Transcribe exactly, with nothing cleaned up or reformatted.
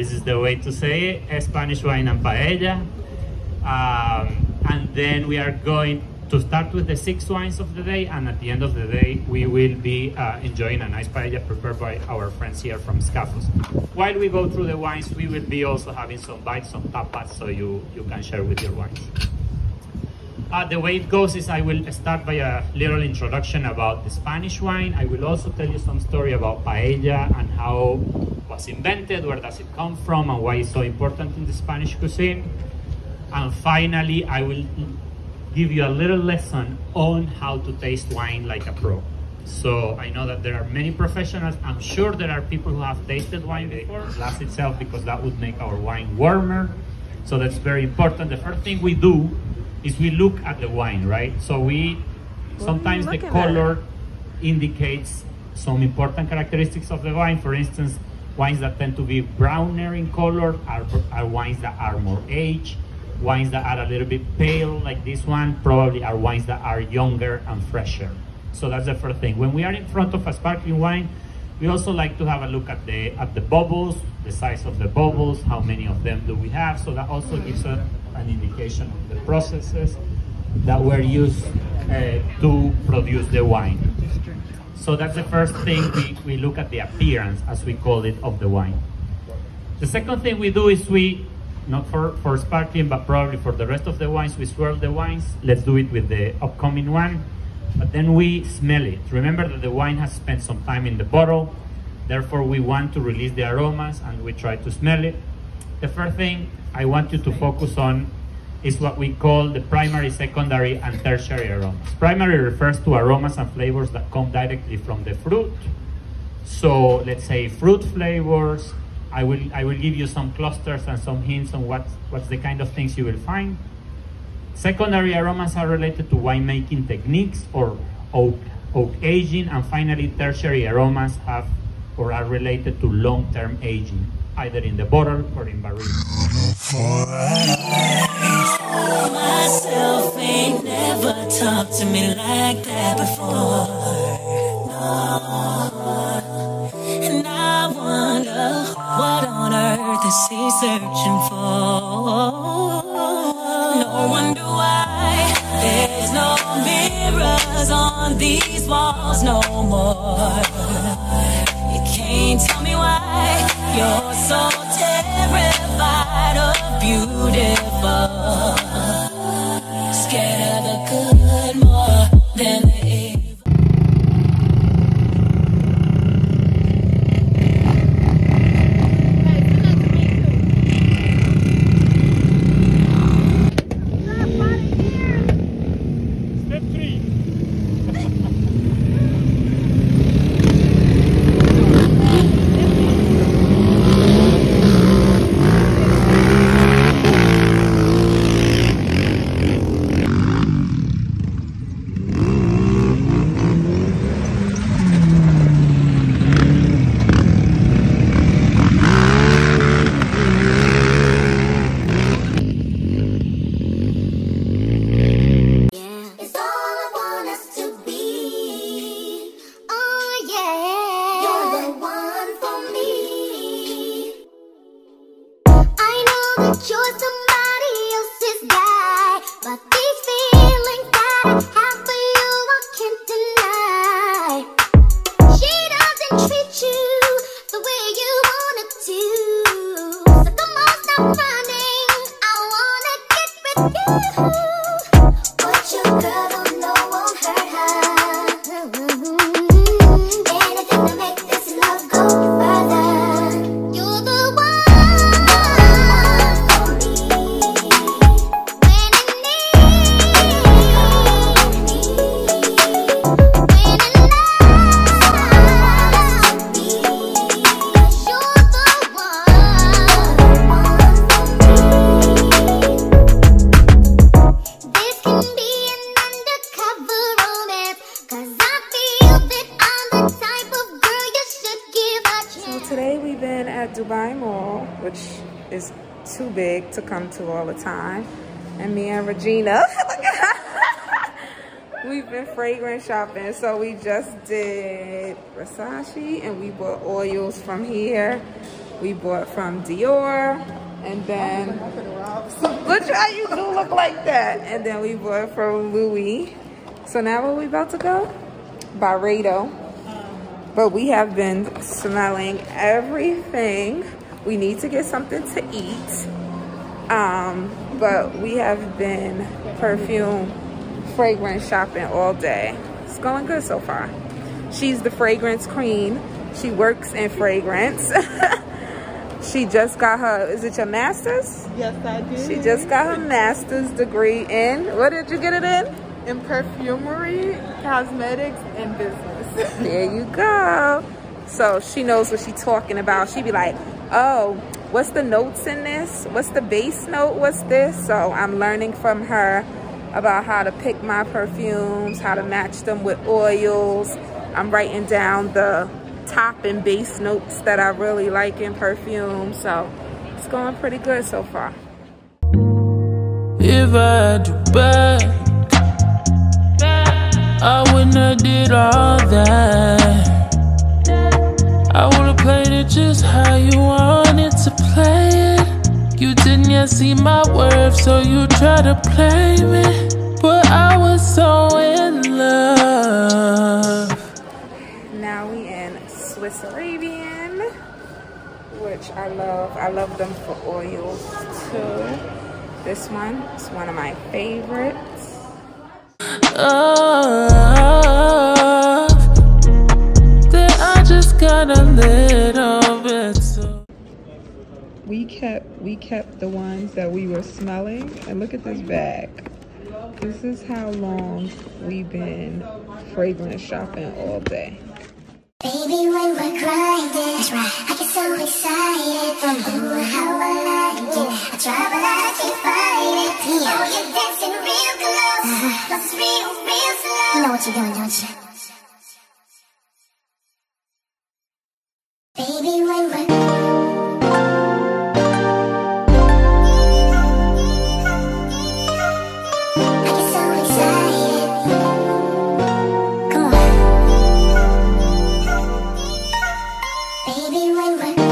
this is the way to say it, Spanish wine and paella. Um, and then we are going to start with the six wines of the day, and at the end of the day, we will be uh, enjoying a nice paella prepared by our friends here from Scafos. While we go through the wines, we will be also having some bites, some tapas, so you, you can share with your wines. Uh, the way it goes is I will start by a little introduction about the Spanish wine. I will also tell you some story about paella and how it was invented, where does it come from, and why it's so important in the Spanish cuisine. And finally, I will give you a little lesson on how to taste wine like a pro. So I know that there are many professionals. I'm sure there are people who have tasted wine before. Glass itself, because that would make our wine warmer. So that's very important. The first thing we do is we look at the wine, right? So we, sometimes the color indicates some important characteristics of the wine. For instance, wines that tend to be browner in color are, are wines that are more aged. Wines that are a little bit pale, like this one, probably are wines that are younger and fresher. So that's the first thing. When we are in front of a sparkling wine, we also like to have a look at the, at the bubbles, the size of the bubbles, how many of them do we have. So that also gives us an indication of the processes that were used uh, to produce the wine. So that's the first thing, we, we look at the appearance, as we call it, of the wine. The second thing we do is we, not for, for sparkling, but probably for the rest of the wines, we swirl the wines. Let's do it with the upcoming one. But then we smell it. Remember that the wine has spent some time in the bottle. Therefore, we want to release the aromas, and we try to smell it. The first thing I want you to focus on is what we call the primary, secondary, and tertiary aromas. Primary refers to aromas and flavors that come directly from the fruit. So let's say fruit flavors. I will, I will give you some clusters and some hints on what, what's the kind of things you will find. Secondary aromas are related to winemaking techniques or oak, oak aging. And finally, tertiary aromas have or are related to long-term aging, either in the bottle or in barrel. What on earth is he searching for? No wonder why there's no mirrors on these walls no more. You can't tell me why you're so terrified of beautiful. Scared of the good more than the evil. Too big to come to all the time, and me and Regina we've been fragrance shopping, so we just did Versace and we bought oils from here. we bought from Dior, and then look how you do look like that. And then we bought from Louis. So now where we about to go? Byredo. But we have been smelling everything. We need to get something to eat. Um, but we have been perfume, fragrance shopping all day. It's going good so far. She's the fragrance queen. She works in fragrance. She just got her, is it your master's? Yes, I did. She just got her master's degree in, what did you get it in? In perfumery, cosmetics, and business. There you go. So she knows what she's talking about. She be like, oh, what's the notes in this? What's the base note? What's this? So I'm learning from her about how to pick my perfumes, how to match them with oils. I'm writing down the top and base notes that I really like in perfume, so it's going pretty good so far. If I do back, I wouldn't have did all that. I would have played it just how you wanted to play it. You didn't yet see my worth, so you try to blame it. But I was so in love. Now we in Swiss Arabian, which I love. I love them for oils too. This one is one of my favorites. Oh, then I just got a little bit. So we kept we kept the ones that we were smelling, and look at this bag. This is how long we've been fragrance shopping all day. Baby, when we're grinding, that's right. I get so excited. Ooh, how I like it. I try, but I can't find it. Yeah. Oh, you're dancing real close. Uh-huh. Love's real, real slow. You know what you're doing, don't you? Baby, when we're... I get so excited. Baby, when we're